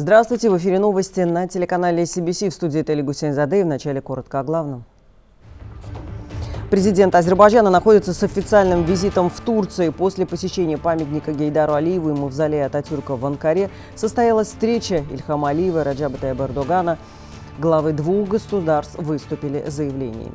Здравствуйте, в эфире новости на телеканале CBC. В студии Тали Гусейнзаде. В начале коротко о главном. Президент Азербайджана находится с официальным визитом в Турции. После посещения памятника Гейдару Алиеву и мавзолея Ататюрка в Анкаре состоялась встреча Ильхама Алиева и Раджаба Тайба Эрдогана. Главы двух государств выступили с заявлениями.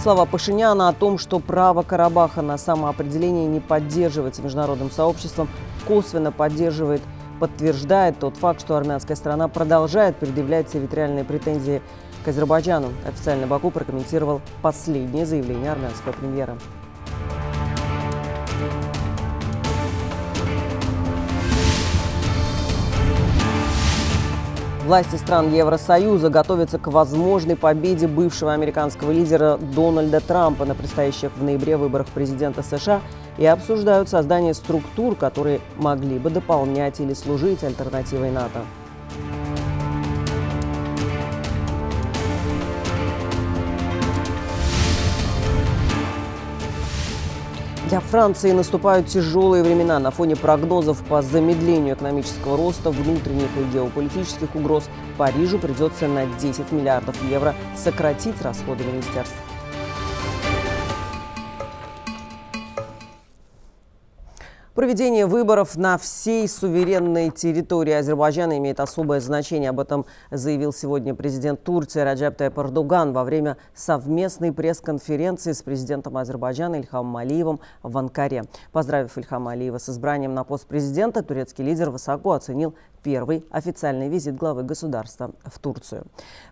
Слова Пашиняна о том, что право Карабаха на самоопределение не поддерживается международным сообществом, косвенно подтверждает тот факт, что армянская страна продолжает предъявлять территориальные претензии к Азербайджану. Официально Баку прокомментировал последнее заявление армянского премьера. Власти стран Евросоюза готовятся к возможной победе бывшего американского лидера Дональда Трампа на предстоящих в ноябре выборах президента США и обсуждают создание структур, которые могли бы дополнять или служить альтернативой НАТО. Для Франции наступают тяжелые времена. На фоне прогнозов по замедлению экономического роста, внутренних и геополитических угроз, Парижу придется на 10 миллиардов евро сократить расходы министерств. Проведение выборов на всей суверенной территории Азербайджана имеет особое значение. Об этом заявил сегодня президент Турции Раджаб Тайип Эрдоган во время совместной пресс-конференции с президентом Азербайджана Ильхамом Алиевым в Анкаре. Поздравив Ильхама Алиева с избранием на пост президента, турецкий лидер высоко оценил первый официальный визит главы государства в Турцию.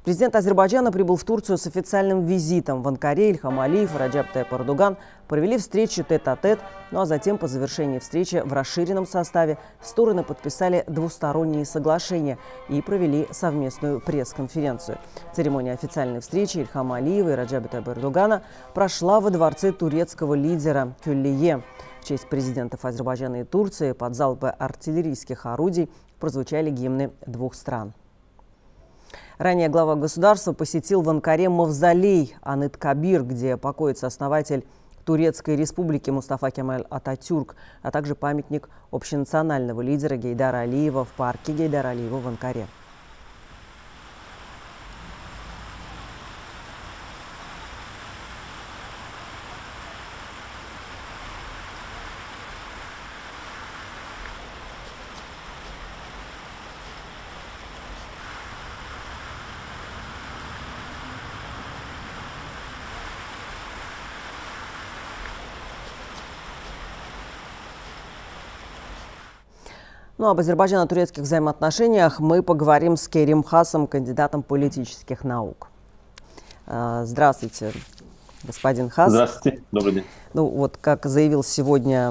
Президент Азербайджана прибыл в Турцию с официальным визитом. В Анкаре Ильхам Алиев и Раджаб Тайип Эрдоган провели встречу тет-а-тет, ну а затем по завершении встречи в расширенном составе стороны подписали двусторонние соглашения и провели совместную пресс-конференцию. Церемония официальной встречи Ильхама Алиева и Раджаба Тайиба Эрдогана прошла во дворце турецкого лидера Кюллие. В честь президентов Азербайджана и Турции под залпы артиллерийских орудий прозвучали гимны двух стран. Ранее глава государства посетил в Анкаре мавзолей Аныт-Кабир, где покоится основатель Турецкой республики Мустафа Кемаль Ататюрк, а также памятник общенационального лидера Гейдара Алиева в парке Гейдара Алиева в Анкаре. Ну, об азербайджано-турецких взаимоотношениях мы поговорим с Керим Хасом, кандидатом политических наук. Здравствуйте, господин Хас. Здравствуйте, добрый день. Ну, вот как заявил сегодня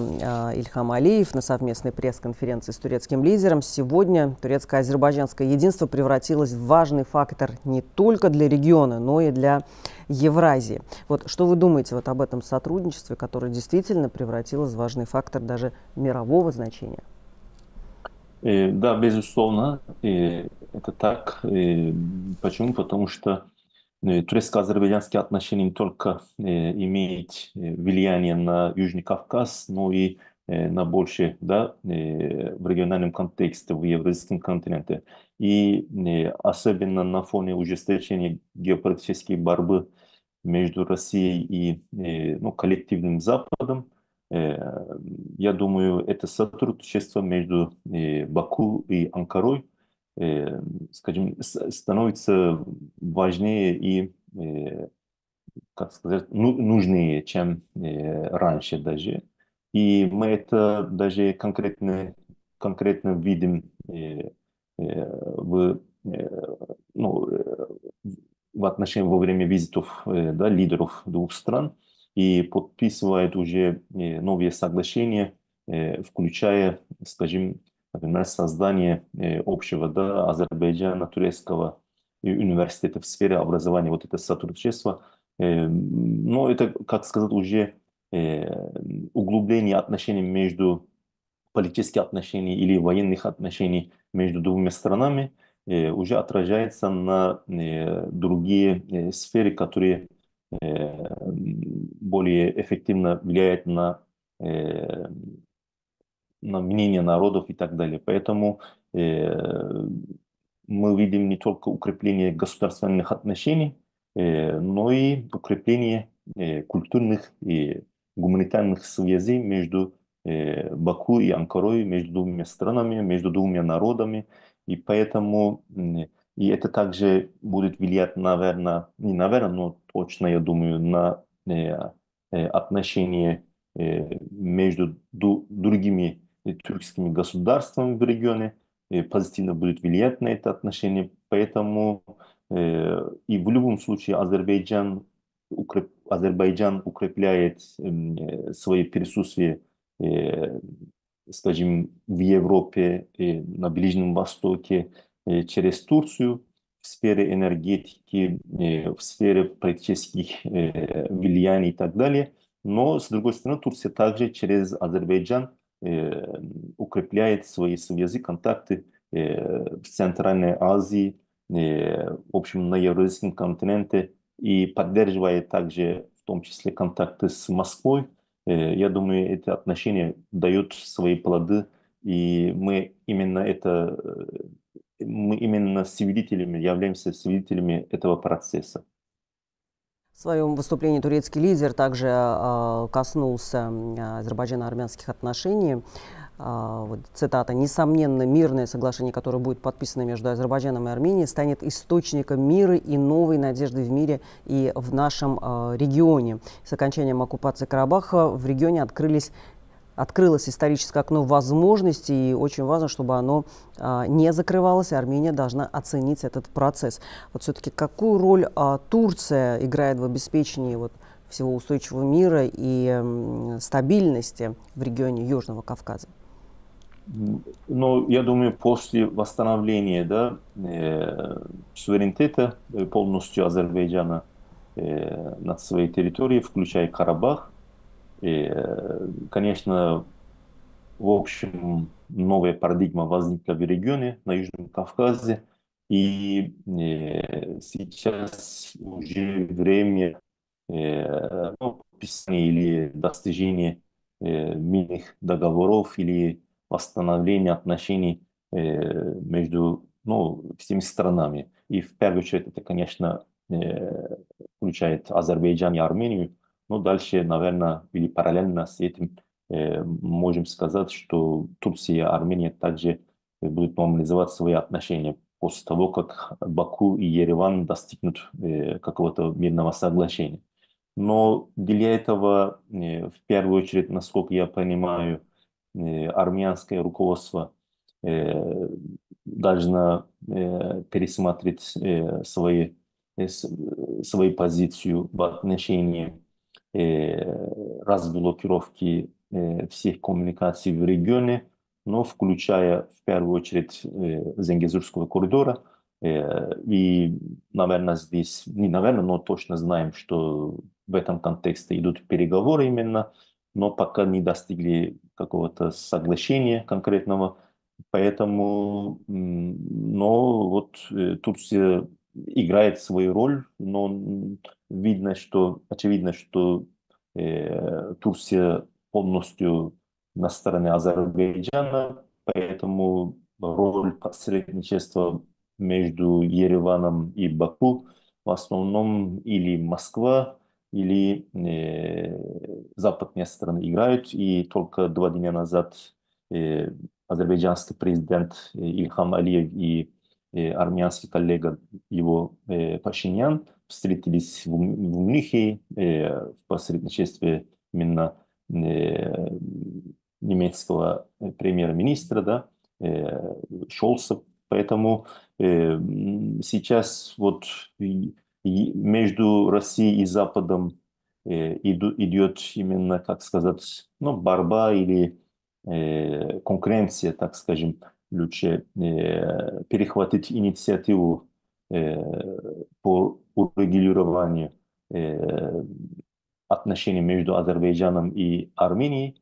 Ильхам Алиев на совместной пресс-конференции с турецким лидером, сегодня турецко-азербайджанское единство превратилось в важный фактор не только для региона, но и для Евразии. Вот что вы думаете вот об этом сотрудничестве, которое действительно превратилось в важный фактор даже мирового значения? Да, безусловно, это так. Почему? Потому что турецко-азербайджанские отношения не только имеют влияние на Южный Кавказ, но и на больше, да, в региональном контексте, в евразийском континенте. И особенно на фоне ужесточения геополитической борьбы между Россией и коллективным Западом, я думаю, это сотрудничество между Баку и Анкарой, скажем, становится важнее и, как сказать, нужнее, чем раньше даже. И мы это даже конкретно видим в отношении во время визитов лидеров двух стран. И подписывает уже новые соглашения, включая, скажем, например, создание общего Азербайджана-турецкого университета в сфере образования, вот это сотрудничество. Но это, как сказать, уже углубление отношений между политических отношений или военных отношений между двумя странами уже отражается на другие сферы, которые более эффективно влияет на мнения народов и так далее. Поэтому мы видим не только укрепление государственных отношений, но и укрепление культурных и гуманитарных связей между Баку и Анкарой, между двумя странами, между двумя народами. И поэтому и это также будет влиять, наверное, не наверное, но точно, я думаю, на отношения между другими тюркскими государствами в регионе, позитивно будет влиять на это отношение. Поэтому и в любом случае Азербайджан укрепляет свои присутствия, скажем, в Европе, на Ближнем Востоке, через Турцию, в сфере энергетики, в сфере политических влияний и так далее. Но, с другой стороны, Турция также через Азербайджан укрепляет свои связи, контакты в Центральной Азии, в общем, на Евразийском континенте, и поддерживает также, в том числе, контакты с Москвой. Я думаю, эти отношения дают свои плоды, и мы именно свидетелями, являемся свидетелями этого процесса. В своем выступлении турецкий лидер также коснулся азербайджано-армянских отношений. Вот, цитата: «Несомненно, мирное соглашение, которое будет подписано между Азербайджаном и Арменией, станет источником мира и новой надежды в мире и в нашем регионе. С окончанием оккупации Карабаха в регионе открылось историческое окно возможностей, и очень важно, чтобы оно не закрывалось, и Армения должна оценить этот процесс». Вот все-таки какую роль Турция играет в обеспечении всего устойчивого мира и стабильности в регионе Южного Кавказа? Ну, я думаю, после восстановления суверенитета полностью Азербайджана над своей территорией, включая Карабах, конечно, в общем, новая парадигма возникла в регионе, на Южном Кавказе, и сейчас уже время подписания или достижения мирных договоров или восстановления отношений между всеми странами. И в первую очередь это, конечно, включает Азербайджан и Армению. Но дальше, наверное, или параллельно с этим можем сказать, что Турция и Армения также будут нормализовать свои отношения после того, как Баку и Ереван достигнут какого-то мирного соглашения. Но для этого, в первую очередь, насколько я понимаю, армянское руководство должно пересмотреть свою позицию в отношении разблокировки всех коммуникаций в регионе, но включая в первую очередь Зенгезурского коридора. И, наверное, здесь, не наверное, но точно знаем, что в этом контексте идут переговоры именно, но пока не достигли какого-то соглашения конкретного. Поэтому, Турция играет свою роль, но очевидно, что Турция полностью на стороне Азербайджана, поэтому роль посредничества между Ереваном и Баку в основном или Москва, или западные страны играют. И только 2 дня назад азербайджанский президент Ильхам Алиев и армянский коллега его Пашинян встретились в Мюнхене в посредничестве именно немецкого премьер-министра Шольца. Поэтому сейчас между Россией и Западом идет именно, как сказать, борьба или конкуренция, так скажем, лучше перехватить инициативу по урегулированию отношений между Азербайджаном и Арменией,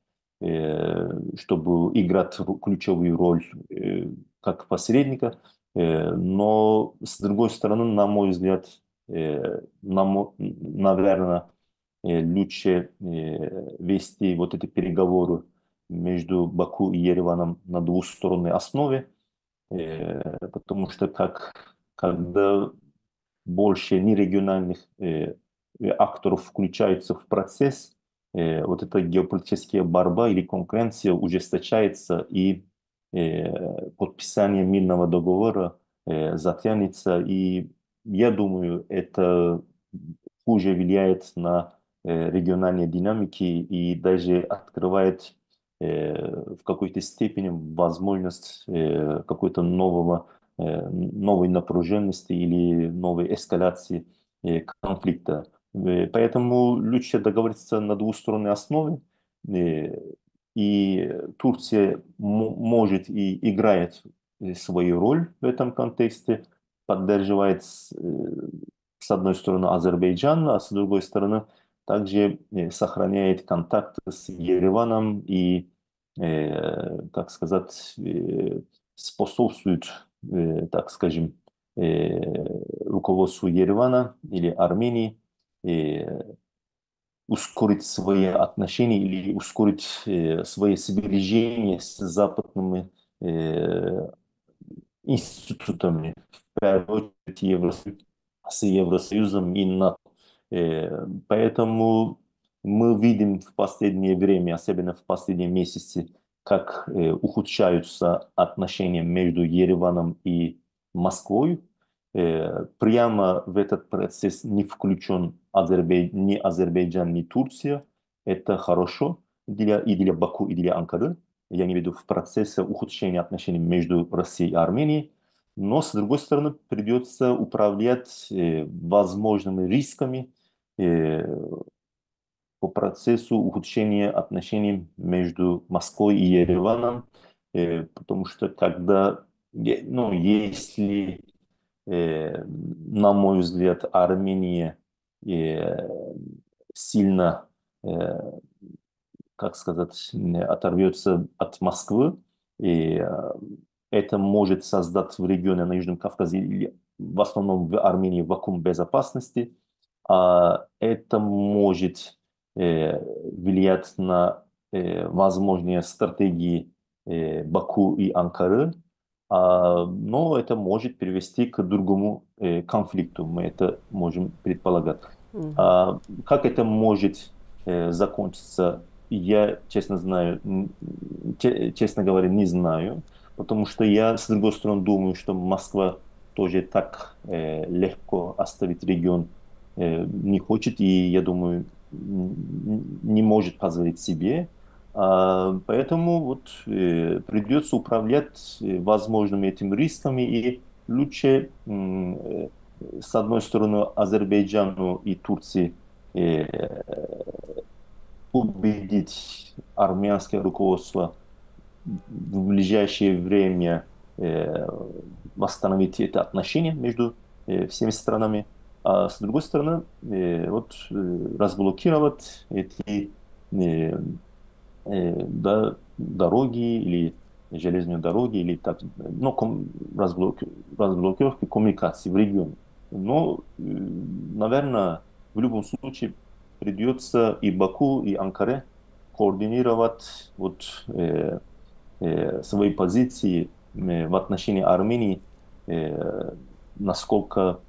чтобы играть ключевую роль как посредника. Но, с другой стороны, на мой взгляд, наверное, лучше вести эти переговоры между Баку и Ереваном на двусторонней основе, потому что когда больше нерегиональных акторов включается в процесс, вот эта геополитическая борьба или конкуренция ужесточается, и подписание мирного договора затянется. И я думаю, это хуже влияет на региональные динамики и даже открывает в какой-то степени возможность какой-то новой напряженности или новой эскалации конфликта. Поэтому лучше договориться на двусторонней основе, и Турция может и играет свою роль в этом контексте, поддерживает с одной стороны Азербайджан, а с другой стороны также сохраняет контакт с Ереваном и, так сказать, способствует, так скажем, руководству Еревана или Армении ускорить свои отношения или ускорить свои сближения с западными институтами, в первую очередь с Евросоюзом и НАТО. Поэтому мы видим в последнее время, особенно в последние месяцы, как ухудшаются отношения между Ереваном и Москвой. Прямо в этот процесс не включен ни Азербайджан, ни Турция. Это хорошо и для Баку, и для Анкары. Я имею в виду в процессе ухудшения отношений между Россией и Арменией. Но, с другой стороны, придется управлять возможными рисками по процессу ухудшения отношений между Москвой и Ереваном, потому что если, на мой взгляд, Армения сильно, оторвется от Москвы, это может создать в регионе на Южном Кавказе, или в основном в Армении, вакуум безопасности. А это может влиять на возможные стратегии Баку и Анкары, но это может привести к другому конфликту. Мы это можем предполагать. Как это может закончиться, я, честно говоря, не знаю. Потому что я, с другой стороны, думаю, что Москва тоже так легко оставить регион не хочет, и, я думаю, не может позволить себе. Поэтому придется управлять возможными этими рисками, и лучше, с одной стороны, Азербайджану и Турции убедить армянское руководство в ближайшее время восстановить это отношение между всеми странами, а с другой стороны разблокировать эти дороги или железные дороги или разблокировки коммуникаций в регионе. Но, наверное, в любом случае придется и Баку, и Анкаре координировать свои позиции в отношении Армении, насколько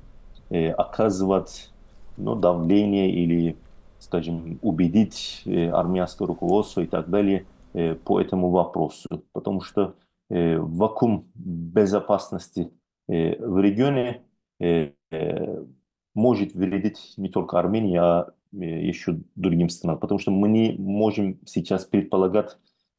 оказывать давление или, скажем, убедить армянское руководство и так далее по этому вопросу. Потому что вакуум безопасности в регионе может вредить не только Армении, а еще другим странам. Потому что мы не можем сейчас предполагать,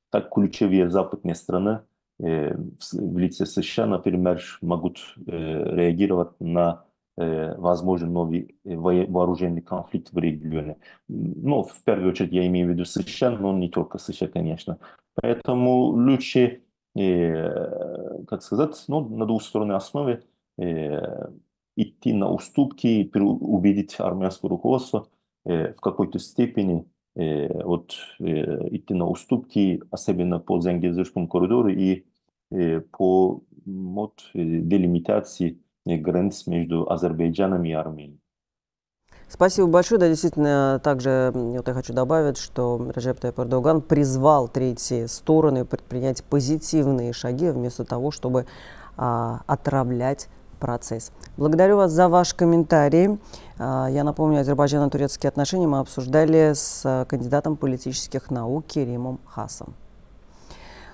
как ключевые западные страны в лице США, например, могут реагировать на возможный новый вооруженный конфликт в регионе. В первую очередь я имею в виду США, но не только США, конечно. Поэтому лучше, на двусторонней основе идти на уступки и убедить армянское руководство в какой-то степени идти на уступки, особенно по Зенгезурскому коридору и по делимитации границ между Азербайджаном и Арменией. Спасибо большое. Да, действительно, также вот я хочу добавить, что Реджеп Тайип Эрдоган призвал третьи стороны предпринять позитивные шаги вместо того, чтобы отравлять процесс. Благодарю вас за ваши комментарии. Я напомню, азербайджано-турецкие отношения мы обсуждали с кандидатом политических наук Керимом Хасом.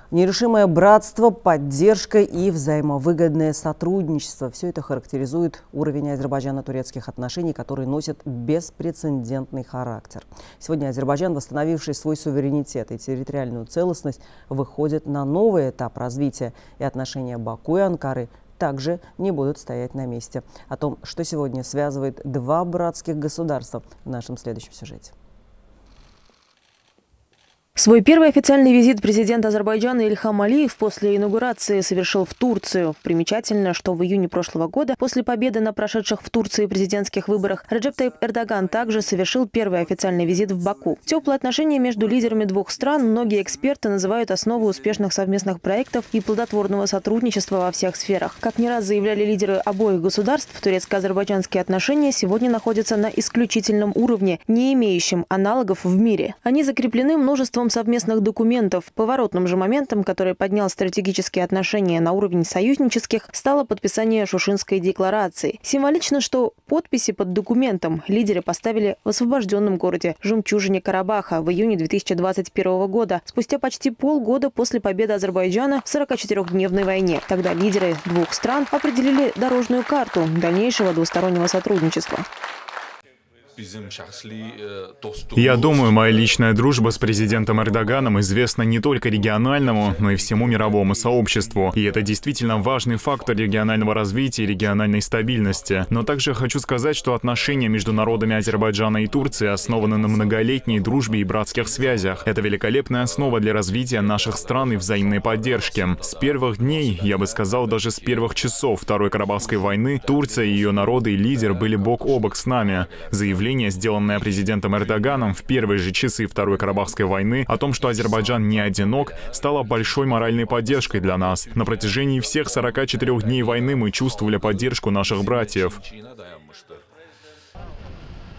Нерушимое братство, поддержка и взаимовыгодное сотрудничество – все это характеризует уровень азербайджано-турецких отношений, которые носят беспрецедентный характер. Сегодня Азербайджан, восстановивший свой суверенитет и территориальную целостность, выходит на новый этап развития, и отношения Баку и Анкары также не будут стоять на месте. О том, что сегодня связывает два братских государства, в нашем следующем сюжете. Свой первый официальный визит президент Азербайджана Ильхам Алиев после инаугурации совершил в Турцию. Примечательно, что в июне прошлого года, после победы на прошедших в Турции президентских выборах, Реджеп Тайип Эрдоган также совершил первый официальный визит в Баку. Теплые отношения между лидерами двух стран многие эксперты называют основой успешных совместных проектов и плодотворного сотрудничества во всех сферах. Как не раз заявляли лидеры обоих государств, турецко-азербайджанские отношения сегодня находятся на исключительном уровне, не имеющем аналогов в мире. Они закреплены множеством совместных документов. Поворотным же моментом, который поднял стратегические отношения на уровень союзнических, стало подписание Шушинской декларации. Символично, что подписи под документом лидеры поставили в освобожденном городе Жемчужине Карабаха в июне 2021 года, спустя почти полгода после победы Азербайджана в 44-дневной войне. Тогда лидеры двух стран определили дорожную карту дальнейшего двустороннего сотрудничества. Я думаю, моя личная дружба с президентом Эрдоганом известна не только региональному, но и всему мировому сообществу. И это действительно важный фактор регионального развития и региональной стабильности. Но также хочу сказать, что отношения между народами Азербайджана и Турции основаны на многолетней дружбе и братских связях. Это великолепная основа для развития наших стран и взаимной поддержки. С первых дней, я бы сказал, даже с первых часов Второй Карабахской войны, Турция и ее народы и лидер были бок о бок с нами. Заявление, сделанное президентом Эрдоганом в первые же часы Второй Карабахской войны, о том, что Азербайджан не одинок, стало большой моральной поддержкой для нас. На протяжении всех 44 дней войны мы чувствовали поддержку наших братьев.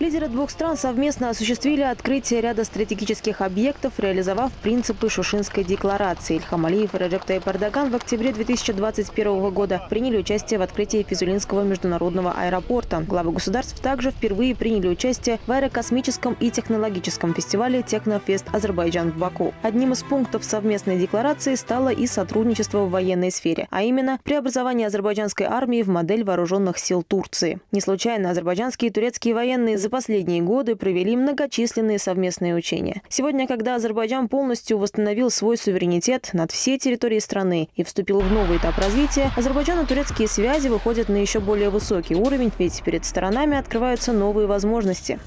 Лидеры двух стран совместно осуществили открытие ряда стратегических объектов, реализовав принципы Шушинской декларации. Ильхам Алиев и Реджеп Тайип Эрдоган в октябре 2021 года приняли участие в открытии Физулинского международного аэропорта. Главы государств также впервые приняли участие в аэрокосмическом и технологическом фестивале «Технофест Азербайджан» в Баку. Одним из пунктов совместной декларации стало и сотрудничество в военной сфере, а именно преобразование азербайджанской армии в модель вооруженных сил Турции. Не случайно азербайджанские и турецкие военные за последние годы провели многочисленные совместные учения. Сегодня, когда Азербайджан полностью восстановил свой суверенитет над всей территорией страны и вступил в новый этап развития, азербайджано-турецкие связи выходят на еще более высокий уровень, ведь перед сторонами открываются новые возможности.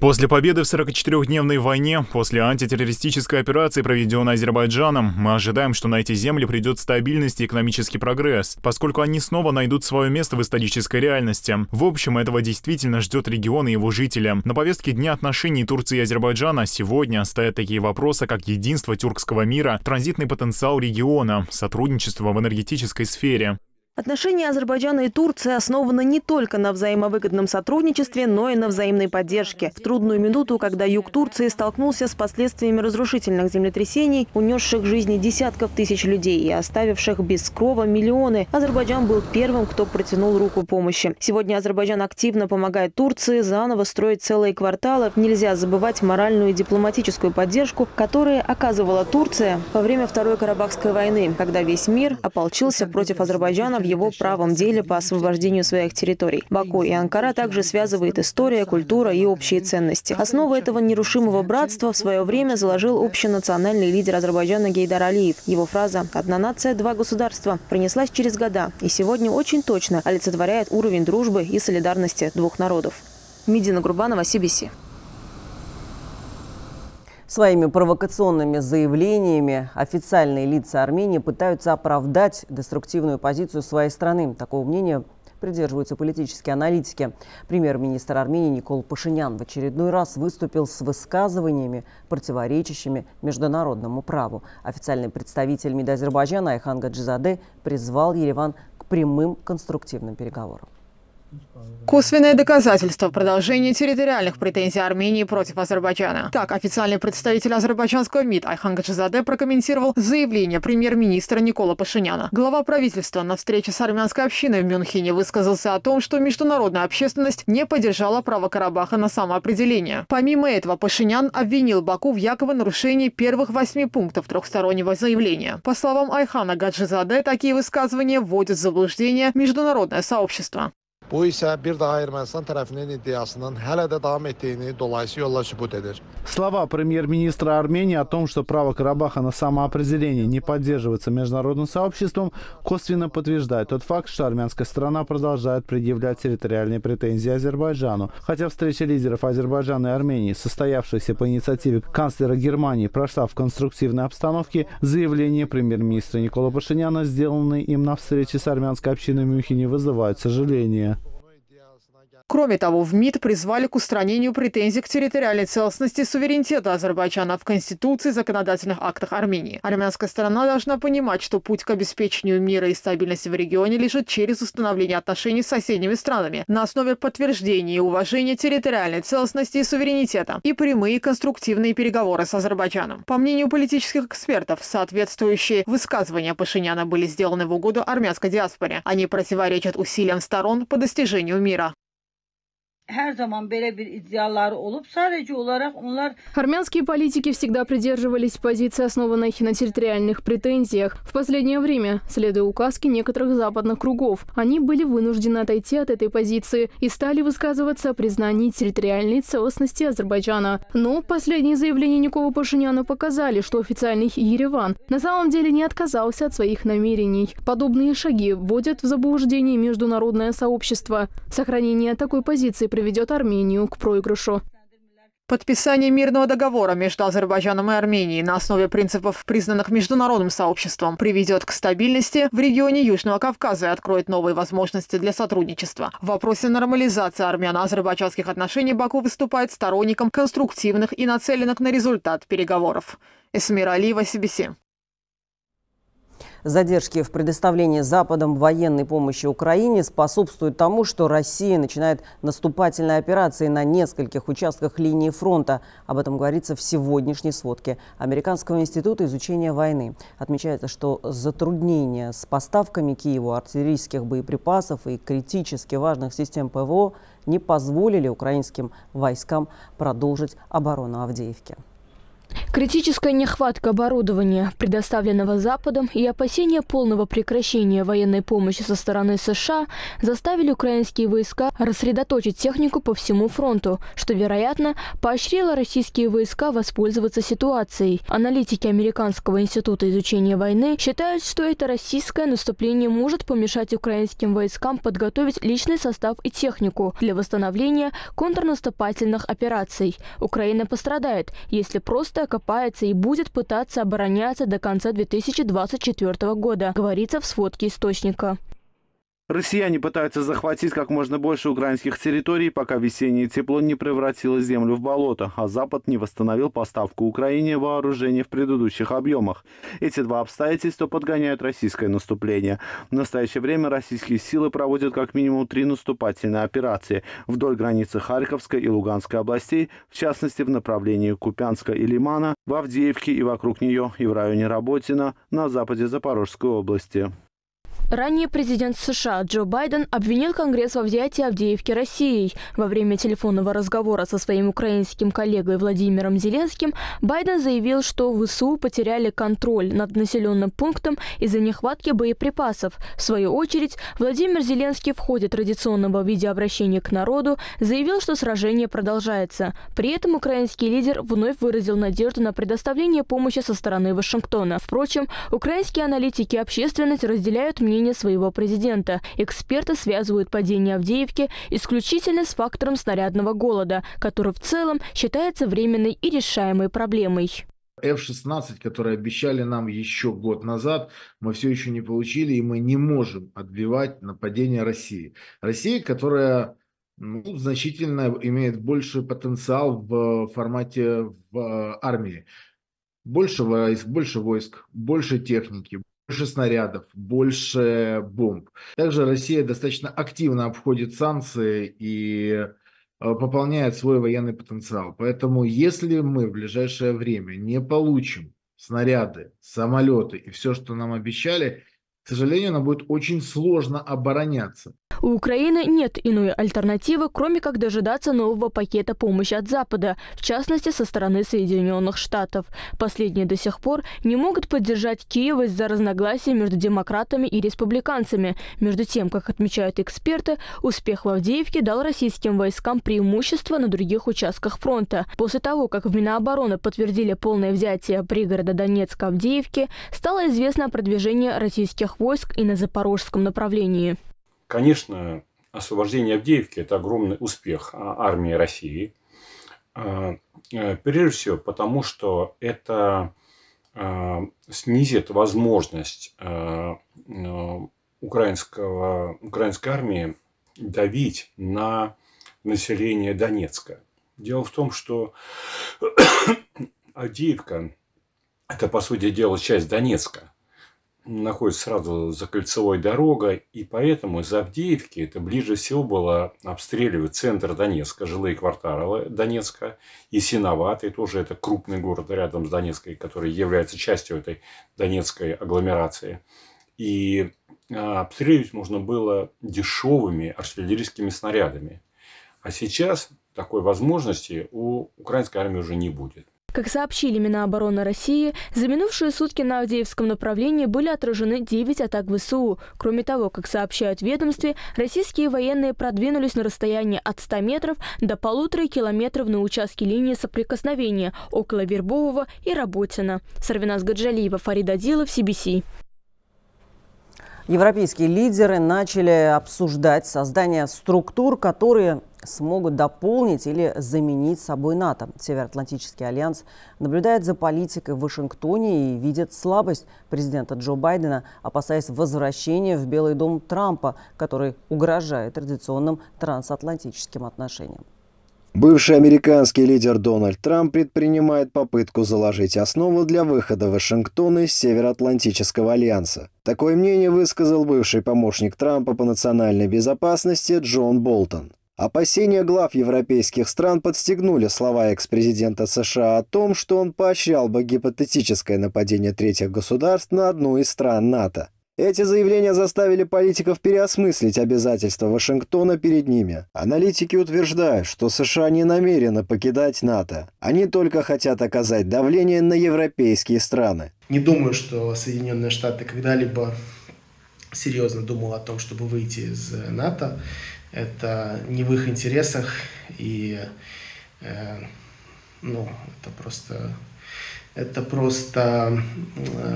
После победы в 44-дневной войне, после антитеррористической операции, проведенной Азербайджаном, мы ожидаем, что на эти земли придет стабильность и экономический прогресс, поскольку они снова найдут свое место в исторической реальности. В общем, этого действительно ждет регион и его жители. На повестке дня отношений Турции и Азербайджана сегодня стоят такие вопросы, как единство тюркского мира, транзитный потенциал региона, сотрудничество в энергетической сфере. Отношения Азербайджана и Турции основаны не только на взаимовыгодном сотрудничестве, но и на взаимной поддержке. В трудную минуту, когда юг Турции столкнулся с последствиями разрушительных землетрясений, унесших жизни десятков тысяч людей и оставивших без крова миллионы, Азербайджан был первым, кто протянул руку помощи. Сегодня Азербайджан активно помогает Турции заново строить целые кварталы. Нельзя забывать моральную и дипломатическую поддержку, которую оказывала Турция во время Второй Карабахской войны, когда весь мир ополчился против Азербайджана в его правом деле по освобождению своих территорий. Баку и Анкара также связывает история, культура и общие ценности. Основу этого нерушимого братства в свое время заложил общенациональный лидер Азербайджана Гейдар Алиев. Его фраза «Одна нация, два государства» пронеслась через года и сегодня очень точно олицетворяет уровень дружбы и солидарности двух народов. Медина Гурбанова, CBC. Своими провокационными заявлениями официальные лица Армении пытаются оправдать деструктивную позицию своей страны. Такого мнения придерживаются политические аналитики. Премьер-министр Армении Никол Пашинян в очередной раз выступил с высказываниями, противоречащими международному праву. Официальный представитель МИД Азербайджана Айхан Гаджизаде призвал Ереван к прямым конструктивным переговорам. Косвенное доказательство продолжения территориальных претензий Армении против Азербайджана. Так, официальный представитель азербайджанского МИД Айхан Гаджизаде прокомментировал заявление премьер-министра Никола Пашиняна. Глава правительства на встрече с армянской общиной в Мюнхене высказался о том, что международная общественность не поддержала право Карабаха на самоопределение. Помимо этого, Пашинян обвинил Баку в якобы нарушении первых 8 пунктов трехстороннего заявления. По словам Айхана Гаджизаде, такие высказывания вводят в заблуждение международное сообщество. Слова премьер-министра Армении о том, что право Карабаха на самоопределение не поддерживается международным сообществом, косвенно подтверждает тот факт, что армянская сторона продолжает предъявлять территориальные претензии Азербайджану. Хотя встреча лидеров Азербайджана и Армении, состоявшаяся по инициативе канцлера Германии, прошла в конструктивной обстановке, заявление премьер-министра Никола Пашиняна, сделанное им на встрече с армянской общиной в Мюнхене, вызывает сожаление. Кроме того, в МИД призвали к устранению претензий к территориальной целостности и суверенитета Азербайджана в Конституции и законодательных актах Армении. Армянская сторона должна понимать, что путь к обеспечению мира и стабильности в регионе лежит через установление отношений с соседними странами на основе подтверждения и уважения территориальной целостности и суверенитета и прямые конструктивные переговоры с Азербайджаном. По мнению политических экспертов, соответствующие высказывания Пашиняна были сделаны в угоду армянской диаспоре. Они противоречат усилиям сторон по достижению мира. Армянские политики всегда придерживались позиции, основанной на территориальных претензиях. В последнее время, следуя указке некоторых западных кругов, они были вынуждены отойти от этой позиции и стали высказываться о признании территориальной целостности Азербайджана. Но последние заявления Никола Пашиняна показали, что официальный Ереван на самом деле не отказался от своих намерений. Подобные шаги вводят в заблуждение международное сообщество. Сохранение такой позиции приведет Армению к проигрышу. Подписание мирного договора между Азербайджаном и Арменией на основе принципов, признанных международным сообществом, приведет к стабильности в регионе Южного Кавказа и откроет новые возможности для сотрудничества. В вопросе нормализации армяно-азербайджанских отношений Баку выступает сторонником конструктивных и нацеленных на результат переговоров. Эсмира Алиева, CBC. Задержки в предоставлении Западом военной помощи Украине способствуют тому, что Россия начинает наступательные операции на нескольких участках линии фронта. Об этом говорится в сегодняшней сводке Американского института изучения войны. Отмечается, что затруднения с поставками Киеву артиллерийских боеприпасов и критически важных систем ПВО не позволили украинским войскам продолжить оборону Авдеевки. Критическая нехватка оборудования, предоставленного Западом, и опасения полного прекращения военной помощи со стороны США заставили украинские войска рассредоточить технику по всему фронту, что, вероятно, поощрило российские войска воспользоваться ситуацией. Аналитики Американского института изучения войны считают, что это российское наступление может помешать украинским войскам подготовить личный состав и технику для восстановления контрнаступательных операций. Украина пострадает, если просто окопается и будет пытаться обороняться до конца 2024 года, говорится в сводке источника. Россияне пытаются захватить как можно больше украинских территорий, пока весеннее тепло не превратило землю в болото, а Запад не восстановил поставку Украине вооружения в предыдущих объемах. Эти два обстоятельства подгоняют российское наступление. В настоящее время российские силы проводят как минимум 3 наступательные операции вдоль границы Харьковской и Луганской областей, в частности в направлении Купянска и Лимана, в Авдеевке и вокруг нее, и в районе Работино, на западе Запорожской области. Ранее президент США Джо Байден обвинил Конгресс во взятии Авдеевки Россией. Во время телефонного разговора со своим украинским коллегой Владимиром Зеленским Байден заявил, что ВСУ потеряли контроль над населенным пунктом из-за нехватки боеприпасов. В свою очередь, Владимир Зеленский в ходе традиционного видеообращения к народу заявил, что сражение продолжается. При этом украинский лидер вновь выразил надежду на предоставление помощи со стороны Вашингтона. Впрочем, украинские аналитики и общественность разделяют мнение своего президента. Эксперты связывают падение Авдеевки исключительно с фактором снарядного голода, который в целом считается временной и решаемой проблемой. F-16, которые обещали нам еще год назад, мы все еще не получили, и мы не можем отбивать нападение России. Россия, которая значительно имеет больше потенциал в формате армии. Больше войск, больше техники. больше снарядов, больше бомб. Также Россия достаточно активно обходит санкции и пополняет свой военный потенциал. Поэтому если мы в ближайшее время не получим снаряды, самолеты и все, что нам обещали, к сожалению, нам будет очень сложно обороняться. У Украины нет иной альтернативы, кроме как дожидаться нового пакета помощи от Запада, в частности, со стороны Соединенных Штатов. Последние до сих пор не могут поддержать Киев из-за разногласий между демократами и республиканцами. Между тем, как отмечают эксперты, успех в Авдеевке дал российским войскам преимущество на других участках фронта. После того, как в Минобороны подтвердили полное взятие пригорода Донецка Авдеевки, стало известно о продвижении российских войск и на запорожском направлении. Конечно, освобождение Авдеевки – это огромный успех армии России. Прежде всего, потому что это снизит возможность украинской армии давить на население Донецка. Дело в том, что Авдеевка – это, по сути дела, часть Донецка. Находится сразу за кольцевой дорогой, и поэтому из Авдеевки это ближе всего было обстреливать центр Донецка, жилые кварталы Донецка и Синоватый, тоже это крупный город рядом с Донецкой, который является частью этой донецкой агломерации. И обстреливать можно было дешевыми артиллерийскими снарядами. А сейчас такой возможности у украинской армии уже не будет. Как сообщили Минобороны России, за минувшие сутки на Авдеевском направлении были отражены 9 атак ВСУ. Кроме того, как сообщают в ведомстве, российские военные продвинулись на расстояние от 100 метров до 1,5 километров на участке линии соприкосновения около Вербового и Работина. Сарвиназ Гаджалиева, Фарид Адилов, CBC. Европейские лидеры начали обсуждать создание структур, которые смогут дополнить или заменить собой НАТО. Североатлантический альянс наблюдает за политикой в Вашингтоне и видит слабость президента Джо Байдена, опасаясь возвращения в Белый дом Трампа, который угрожает традиционным трансатлантическим отношениям. Бывший американский лидер Дональд Трамп предпринимает попытку заложить основу для выхода Вашингтона из Североатлантического альянса. Такое мнение высказал бывший помощник Трампа по национальной безопасности Джон Болтон. Опасения глав европейских стран подстегнули слова экс-президента США о том, что он поощрял бы гипотетическое нападение третьих государств на одну из стран НАТО. Эти заявления заставили политиков переосмыслить обязательства Вашингтона перед ними. Аналитики утверждают, что США не намерены покидать НАТО. Они только хотят оказать давление на европейские страны. Не думаю, что Соединенные Штаты когда-либо серьезно думали о том, чтобы выйти из НАТО. Это не в их интересах, и это просто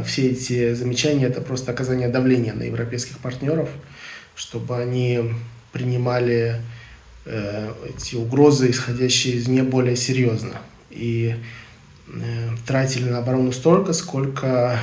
все эти замечания, это просто оказание давления на европейских партнеров, чтобы они принимали эти угрозы, исходящие извне, более серьезно. И тратили на оборону столько, сколько,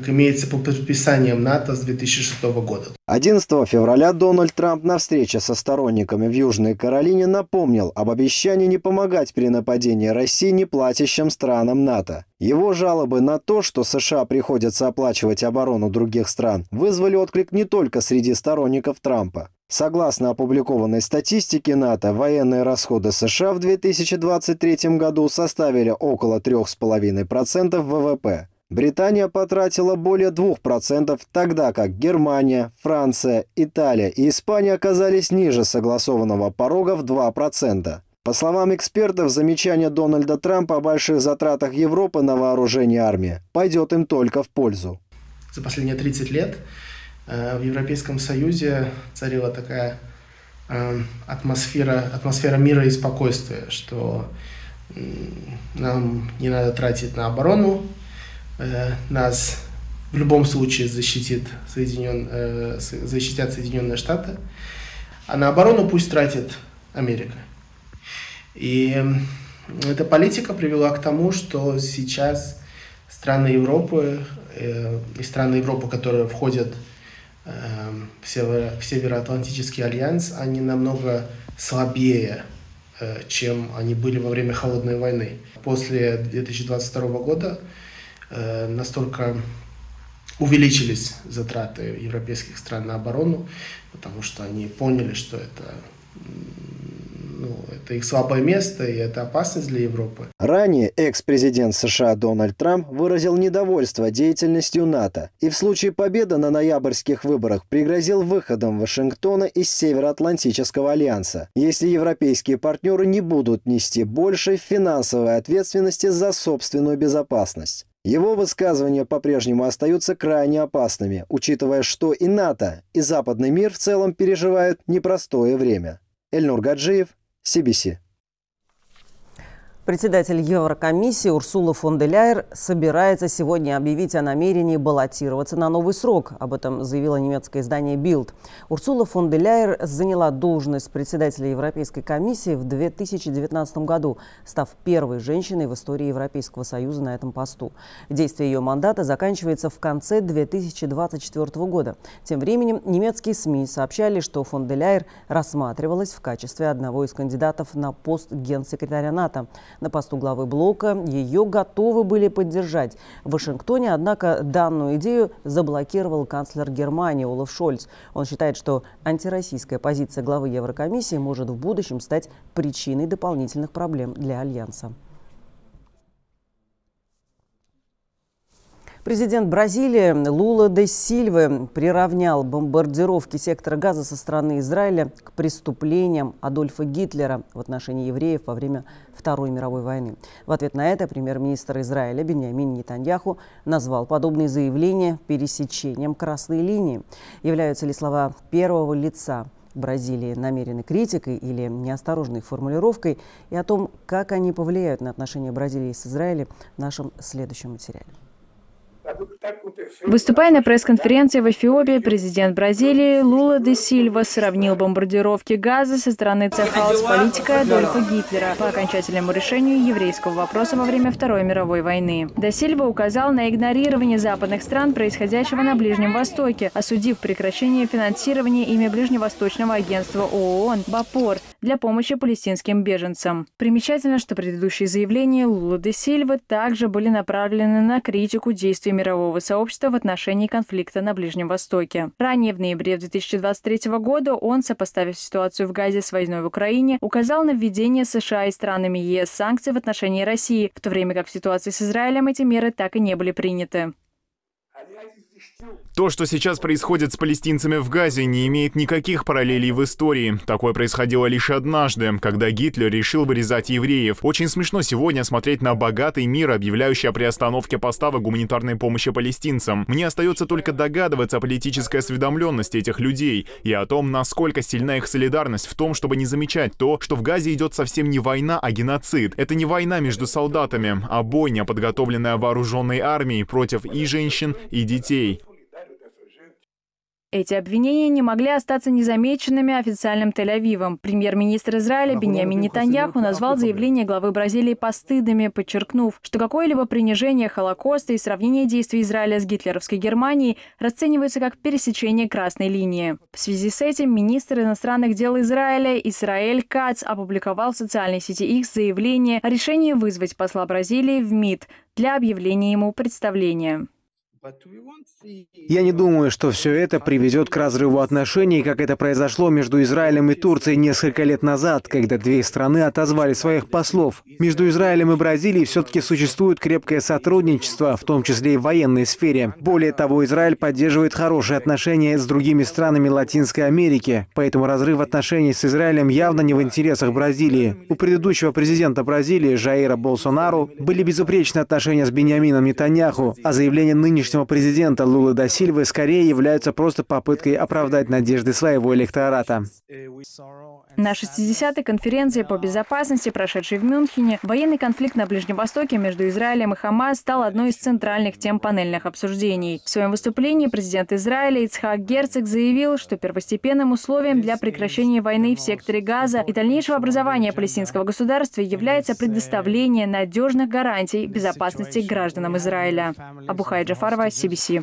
как имеется по подписаниям НАТО с 2006 года. 11 февраля Дональд Трамп на встрече со сторонниками в Южной Каролине напомнил об обещании не помогать при нападении России неплатящим странам НАТО. Его жалобы на то, что США приходится оплачивать оборону других стран, вызвали отклик не только среди сторонников Трампа. Согласно опубликованной статистике НАТО, военные расходы США в 2023 году составили около 3,5% ВВП. Британия потратила более 2%, тогда как Германия, Франция, Италия и Испания оказались ниже согласованного порога в 2%. По словам экспертов, замечание Дональда Трампа о больших затратах Европы на вооружение армии пойдет им только в пользу. За последние 30 лет в Европейском Союзе царила такая атмосфера мира и спокойствия, что нам не надо тратить на оборону. Нас в любом случае защитят Соединенные Штаты, а на оборону пусть тратит Америка. И эта политика привела к тому, что сейчас страны Европы, которые входят в Североатлантический альянс, они намного слабее, чем они были во время Холодной войны. После 2022 года настолько увеличились затраты европейских стран на оборону, потому что они поняли, что это... это их слабое место, и это опасность для Европы. Ранее экс-президент США Дональд Трамп выразил недовольство деятельностью НАТО и в случае победы на ноябрьских выборах пригрозил выходом Вашингтона из Североатлантического альянса, если европейские партнеры не будут нести большей финансовой ответственности за собственную безопасность. Его высказывания по-прежнему остаются крайне опасными, учитывая, что и НАТО, и западный мир в целом переживают непростое время. Эльнур Гаджиев, CBC. Председатель Еврокомиссии Урсула фон дер Ляйен собирается сегодня объявить о намерении баллотироваться на новый срок. Об этом заявило немецкое издание Bild. Урсула фон дер Ляйен заняла должность председателя Европейской комиссии в 2019 году, став первой женщиной в истории Европейского Союза на этом посту. Действие ее мандата заканчивается в конце 2024 года. Тем временем немецкие СМИ сообщали, что фон дер Ляйен рассматривалась в качестве одного из кандидатов на пост генсекретаря НАТО. На посту главы блока ее готовы были поддержать. В Вашингтоне, однако, данную идею заблокировал канцлер Германии Олаф Шольц. Он считает, что антироссийская позиция главы Еврокомиссии может в будущем стать причиной дополнительных проблем для Альянса. Президент Бразилии Лула де Сильва приравнял бомбардировки сектора газа со стороны Израиля к преступлениям Адольфа Гитлера в отношении евреев во время Второй мировой войны. В ответ на это премьер-министр Израиля Биньямин Нетаньяху назвал подобные заявления пересечением красной линии. Являются ли слова первого лица Бразилии намеренной критикой или неосторожной формулировкой, и о том, как они повлияют на отношения Бразилии с Израилем, в нашем следующем материале. Выступая на пресс-конференции в Эфиопии, президент Бразилии Лула де Сильва сравнил бомбардировки газа со стороны цеха с политикой Адольфа Гитлера по окончательному решению еврейского вопроса во время Второй мировой войны. Де Сильва указал на игнорирование западных стран, происходящего на Ближнем Востоке, осудив прекращение финансирования ими Ближневосточного агентства ООН «Бапор» для помощи палестинским беженцам. Примечательно, что предыдущие заявления Лула де Сильва также были направлены на критику действий мирового сообщества в отношении конфликта на Ближнем Востоке. Ранее, в ноябре 2023 года, он, сопоставив ситуацию в Газе с войной в Украине, указал на введение США и странами ЕС санкций в отношении России, в то время как в ситуации с Израилем эти меры так и не были приняты. То, что сейчас происходит с палестинцами в Газе, не имеет никаких параллелей в истории. Такое происходило лишь однажды, когда Гитлер решил вырезать евреев. Очень смешно сегодня смотреть на богатый мир, объявляющий о приостановке поставок гуманитарной помощи палестинцам. Мне остается только догадываться о политической осведомленности этих людей и о том, насколько сильна их солидарность в том, чтобы не замечать то, что в Газе идет совсем не война, а геноцид. Это не война между солдатами, а бойня, подготовленная вооруженной армией против и женщин, и детей. Эти обвинения не могли остаться незамеченными официальным Тель-Авивом. Премьер-министр Израиля Биньямин Нетаньяху назвал заявление главы Бразилии постыдными, подчеркнув, что какое-либо принижение Холокоста и сравнение действий Израиля с гитлеровской Германией расценивается как пересечение красной линии. В связи с этим министр иностранных дел Израиля Исраэль Кац опубликовал в социальной сети X заявление о решении вызвать посла Бразилии в МИД для объявления ему представления. Я не думаю, что все это приведет к разрыву отношений, как это произошло между Израилем и Турцией несколько лет назад, когда две страны отозвали своих послов. Между Израилем и Бразилией все-таки существует крепкое сотрудничество, в том числе и в военной сфере. Более того, Израиль поддерживает хорошие отношения с другими странами Латинской Америки, поэтому разрыв отношений с Израилем явно не в интересах Бразилии. У предыдущего президента Бразилии Жаира Болсонару были безупречные отношения с Биньямином Нетаньяху, а заявление нынешнего президента Лулы де Сильвы скорее являются просто попыткой оправдать надежды своего электората. На 60-й конференции по безопасности, прошедшей в Мюнхене, военный конфликт на Ближнем Востоке между Израилем и Хамас стал одной из центральных тем панельных обсуждений. В своем выступлении президент Израиля Ицхак Герцог заявил, что первостепенным условием для прекращения войны в секторе Газа и дальнейшего образования палестинского государства является предоставление надежных гарантий безопасности гражданам Израиля. Абухай Джафарова, CBC.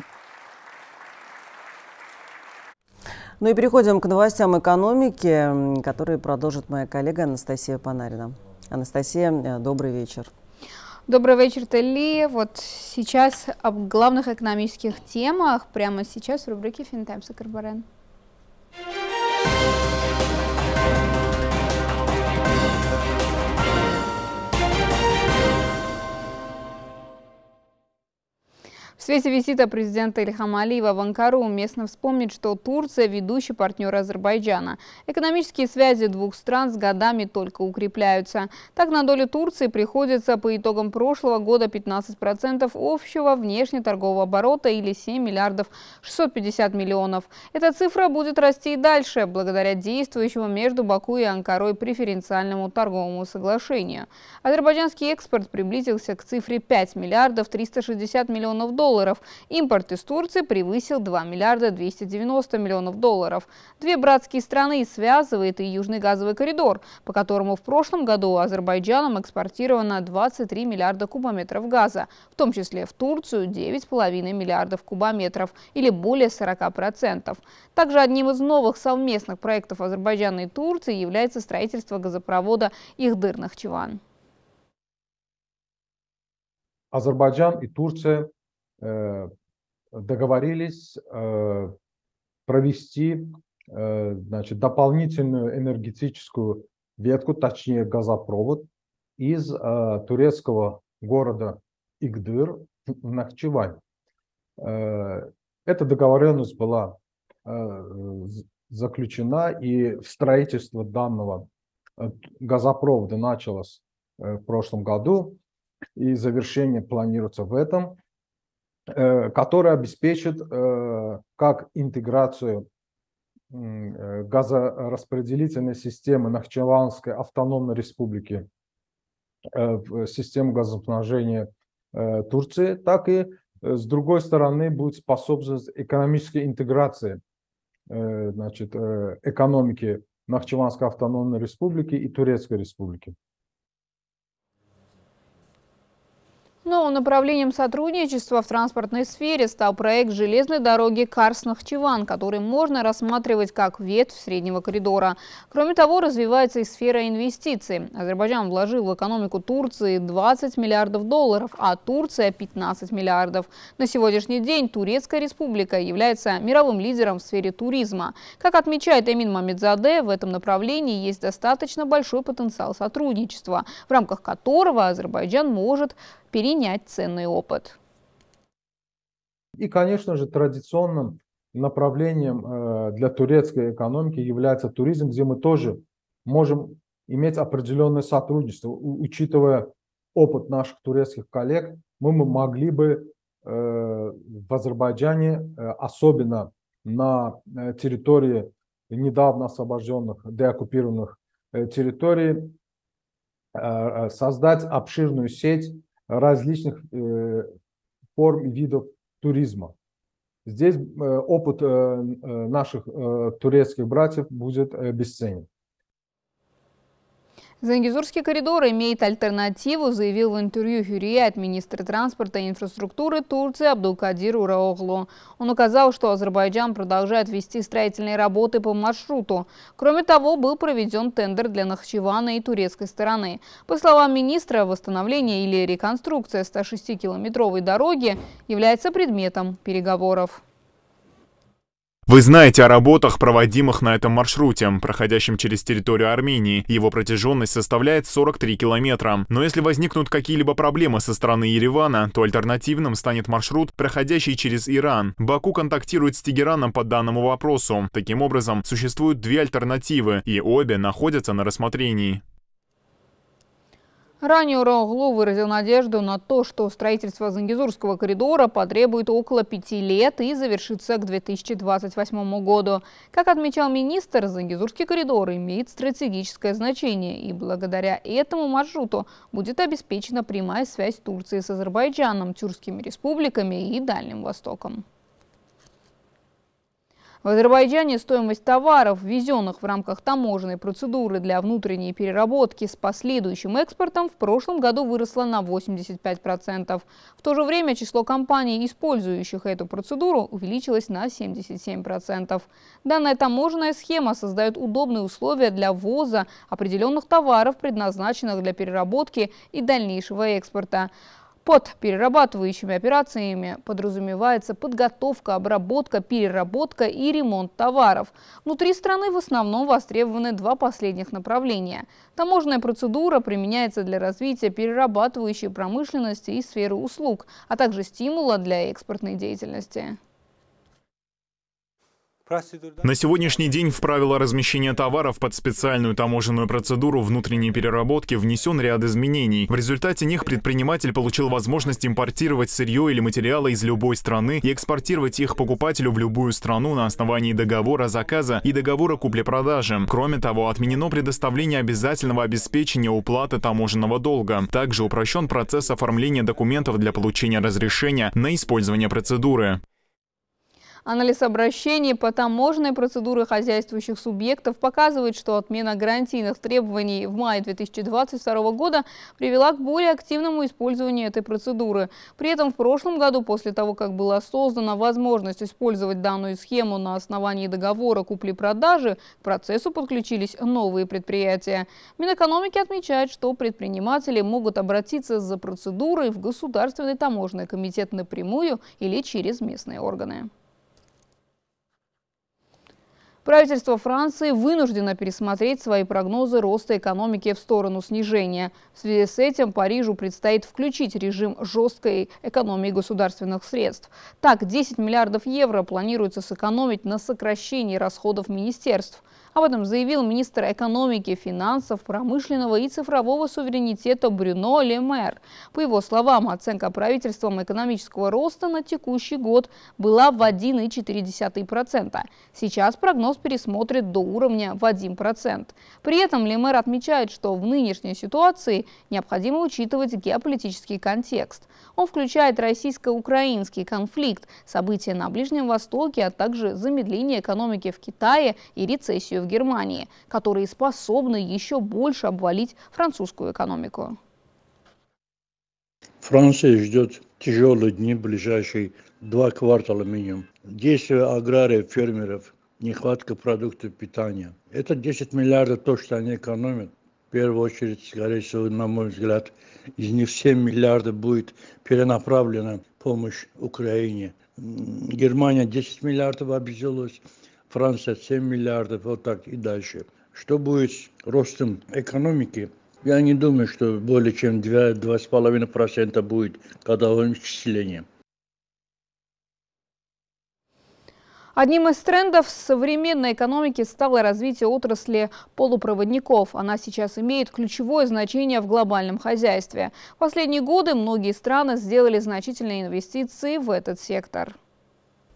Ну и переходим к новостям экономики, которые продолжит моя коллега Анастасия Панарина. Анастасия, добрый вечер. Добрый вечер, Телли. Вот сейчас об главных экономических темах прямо сейчас в рубрике «Финтайм» с Акарбарян. В свете визита президента Ильхама Алиева в Анкару уместно вспомнить, что Турция – ведущий партнер Азербайджана. Экономические связи двух стран с годами только укрепляются. Так, на долю Турции приходится по итогам прошлого года 15% общего внешнеторгового оборота или 7 миллиардов 650 миллионов. Эта цифра будет расти и дальше, благодаря действующему между Баку и Анкарой преференциальному торговому соглашению. Азербайджанский экспорт приблизился к цифре 5 миллиардов 360 миллионов долларов. Импорт из Турции превысил 2 миллиарда 290 миллионов долларов. Две братские страны связывает и Южный газовый коридор, по которому в прошлом году Азербайджаном экспортировано 23 миллиарда кубометров газа, в том числе в Турцию 9,5 миллиардов кубометров или более 40%. Также одним из новых совместных проектов Азербайджана и Турции является строительство газопровода Ихдыр-Нахчеван. Азербайджан и Турция договорились провести дополнительную энергетическую ветку, точнее газопровод, из турецкого города Ихдыр в Нахчевань. Эта договоренность была заключена, и строительство данного газопровода началось в прошлом году, и завершение планируется в этом, который обеспечит как интеграцию газораспределительной системы Нахчеванской автономной республики в систему газоснабжения Турции, так и, с другой стороны, будет способствовать экономической интеграции экономики Нахчеванской автономной республики и Турецкой республики. Новым направлением сотрудничества в транспортной сфере стал проект железной дороги Карс-Нахчеван, который можно рассматривать как ветвь среднего коридора. Кроме того, развивается и сфера инвестиций. Азербайджан вложил в экономику Турции 20 миллиардов долларов, а Турция – 15 миллиардов. На сегодняшний день Турецкая республика является мировым лидером в сфере туризма. Как отмечает Эмин Мамедзаде, в этом направлении есть достаточно большой потенциал сотрудничества, в рамках которого Азербайджан может перенять ценный опыт. И, конечно же, традиционным направлением для турецкой экономики является туризм, где мы тоже можем иметь определенное сотрудничество. Учитывая опыт наших турецких коллег, мы могли бы в Азербайджане, особенно на территории недавно освобожденных, деоккупированных территорий, создать обширную сеть различных форм и видов туризма. Здесь опыт наших турецких братьев будет бесценен. Зангезурский коридор имеет альтернативу, заявил в интервью Hürriyet министр транспорта и инфраструктуры Турции Абдулкадир Ураоглу. Он указал, что Азербайджан продолжает вести строительные работы по маршруту. Кроме того, был проведен тендер для Нахчевана и турецкой стороны. По словам министра, восстановление или реконструкция 106-километровой дороги является предметом переговоров. Вы знаете о работах, проводимых на этом маршруте, проходящем через территорию Армении. Его протяженность составляет 43 километра. Но если возникнут какие-либо проблемы со стороны Еревана, то альтернативным станет маршрут, проходящий через Иран. Баку контактирует с Тегераном по данному вопросу. Таким образом, существуют две альтернативы, и обе находятся на рассмотрении. Ранее Ураоглу выразил надежду на то, что строительство Зангезурского коридора потребует около 5 лет и завершится к 2028 году. Как отмечал министр, Зангезурский коридор имеет стратегическое значение, и благодаря этому маршруту будет обеспечена прямая связь Турции с Азербайджаном, тюркскими республиками и Дальним Востоком. В Азербайджане стоимость товаров, ввезенных в рамках таможенной процедуры для внутренней переработки с последующим экспортом, в прошлом году выросла на 85%. В то же время число компаний, использующих эту процедуру, увеличилось на 77%. Данная таможенная схема создает удобные условия для ввоза определенных товаров, предназначенных для переработки и дальнейшего экспорта. Под перерабатывающими операциями подразумевается подготовка, обработка, переработка и ремонт товаров. Внутри страны в основном востребованы два последних направления. Таможенная процедура применяется для развития перерабатывающей промышленности и сферы услуг, а также стимула для экспортной деятельности. На сегодняшний день в правила размещения товаров под специальную таможенную процедуру внутренней переработки внесен ряд изменений. В результате них предприниматель получил возможность импортировать сырье или материалы из любой страны и экспортировать их покупателю в любую страну на основании договора заказа и договора купли-продажи. Кроме того, отменено предоставление обязательного обеспечения уплаты таможенного долга. Также упрощен процесс оформления документов для получения разрешения на использование процедуры. Анализ обращений по таможенной процедуре хозяйствующих субъектов показывает, что отмена гарантийных требований в мае 2022 года привела к более активному использованию этой процедуры. При этом в прошлом году, после того, как была создана возможность использовать данную схему на основании договора купли-продажи, к процессу подключились новые предприятия. Минэкономики отмечает, что предприниматели могут обратиться за процедурой в Государственный таможенный комитет напрямую или через местные органы. Правительство Франции вынуждено пересмотреть свои прогнозы роста экономики в сторону снижения. В связи с этим Парижу предстоит включить режим жесткой экономии государственных средств. Так, 10 миллиардов евро планируется сэкономить на сокращении расходов министерств. Об этом заявил министр экономики, финансов, промышленного и цифрового суверенитета Брюно Ле Мэр. По его словам, оценка правительством экономического роста на текущий год была в 1,4%. Сейчас прогноз пересмотрит до уровня в 1%. При этом Ле Мэр отмечает, что в нынешней ситуации необходимо учитывать геополитический контекст. Он включает российско-украинский конфликт, события на Ближнем Востоке, а также замедление экономики в Китае и рецессию в Германии, которые способны еще больше обвалить французскую экономику. Франция ждет тяжелые дни в ближайшие 2 квартала минимум. Действия аграриев, фермеров, нехватка продуктов питания. Это 10 миллиардов то, что они экономят. В первую очередь, скорее всего, на мой взгляд, из них 7 миллиардов будет перенаправлена помощь Украине. Германия 10 миллиардов обезжалась. Франция 7 миллиардов, вот так и дальше. Что будет с ростом экономики? Я не думаю, что более чем 2-2,5% будет годовое исчисление. Одним из трендов современной экономики стало развитие отрасли полупроводников. Она сейчас имеет ключевое значение в глобальном хозяйстве. В последние годы многие страны сделали значительные инвестиции в этот сектор.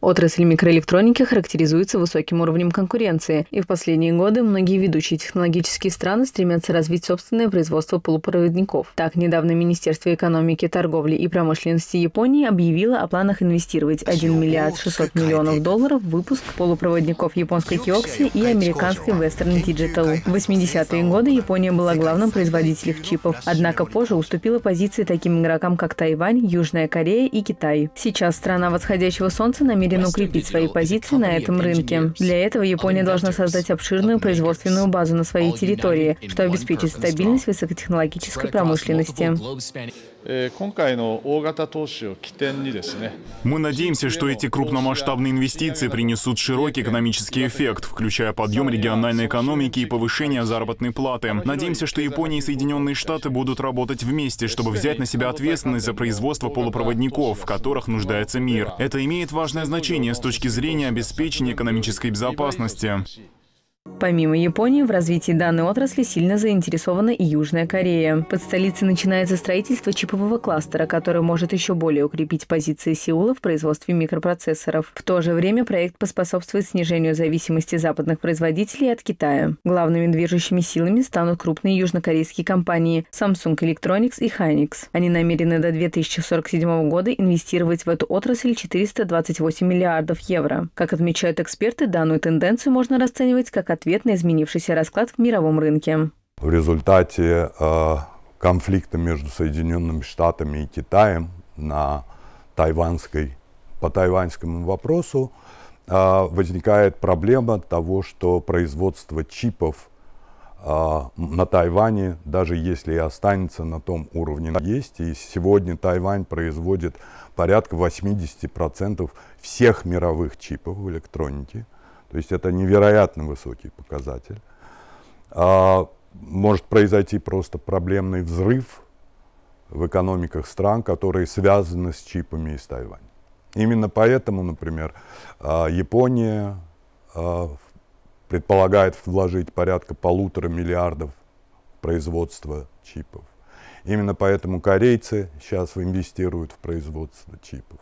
Отрасль микроэлектроники характеризуется высоким уровнем конкуренции, и в последние годы многие ведущие технологические страны стремятся развить собственное производство полупроводников. Так, недавно Министерство экономики, торговли и промышленности Японии объявило о планах инвестировать $1,6 миллиарда долларов в выпуск полупроводников японской Киокси и американской Western Digital. В 80-е годы Япония была главным производителем чипов, однако позже уступила позиции таким игрокам, как Тайвань, Южная Корея и Китай. Сейчас страна восходящего солнца намерена укрепить свои позиции на этом рынке. Для этого Япония должна создать обширную производственную базу на своей территории, что обеспечит стабильность высокотехнологической промышленности. Мы надеемся, что эти крупномасштабные инвестиции принесут широкий экономический эффект, включая подъем региональной экономики и повышение заработной платы. Надеемся, что Япония и Соединенные Штаты будут работать вместе, чтобы взять на себя ответственность за производство полупроводников, в которых нуждается мир. Это имеет важное значение с точки зрения обеспечения экономической безопасности. Помимо Японии, в развитии данной отрасли сильно заинтересована и Южная Корея. Под столицей начинается строительство чипового кластера, который может еще более укрепить позиции Сеула в производстве микропроцессоров. В то же время проект поспособствует снижению зависимости западных производителей от Китая. Главными движущими силами станут крупные южнокорейские компании Samsung Electronics и Hynix. Они намерены до 2047 года инвестировать в эту отрасль 428 миллиардов евро. Как отмечают эксперты, данную тенденцию можно расценивать как ответ на изменившийся расклад в мировом рынке. В результате конфликта между Соединенными Штатами и Китаем по тайваньскому вопросу возникает проблема того, что производство чипов на Тайване, даже если и останется на том уровне, есть. И сегодня Тайвань производит порядка 80% всех мировых чипов в электронике. То есть это невероятно высокий показатель. Может произойти просто проблемный взрыв в экономиках стран, которые связаны с чипами из Тайваня. Именно поэтому, например, Япония предполагает вложить порядка 1,5 миллиарда в производство чипов. Именно поэтому корейцы сейчас инвестируют в производство чипов.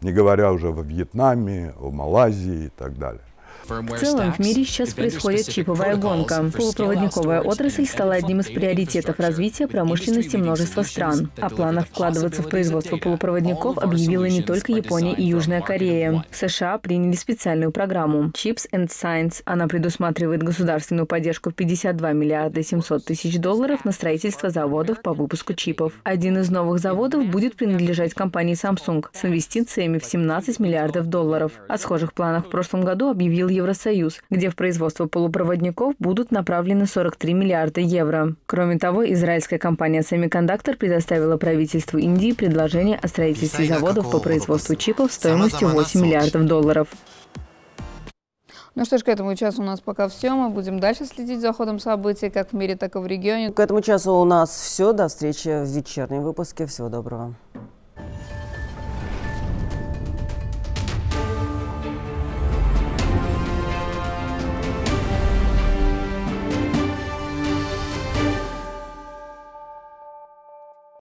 Не говоря уже во Вьетнаме, в Малайзии и так далее. В целом, в мире сейчас происходит чиповая гонка. Полупроводниковая отрасль стала одним из приоритетов развития промышленности множества стран. О планах вкладываться в производство полупроводников объявила не только Япония и Южная Корея. В США приняли специальную программу Chips and Science. Она предусматривает государственную поддержку в 52 миллиарда 700 тысяч долларов на строительство заводов по выпуску чипов. Один из новых заводов будет принадлежать компании Samsung с инвестициями в 17 миллиардов долларов. О схожих планах в прошлом году объявил Евросоюз, где в производство полупроводников будут направлены 43 миллиарда евро. Кроме того, израильская компания Semiconductor предоставила правительству Индии предложение о строительстве заводов по производству чипов стоимостью 8 миллиардов долларов. Ну что ж, к этому часу у нас пока все. Мы будем дальше следить за ходом событий как в мире, так и в регионе. К этому часу у нас все. До встречи в вечернем выпуске. Всего доброго.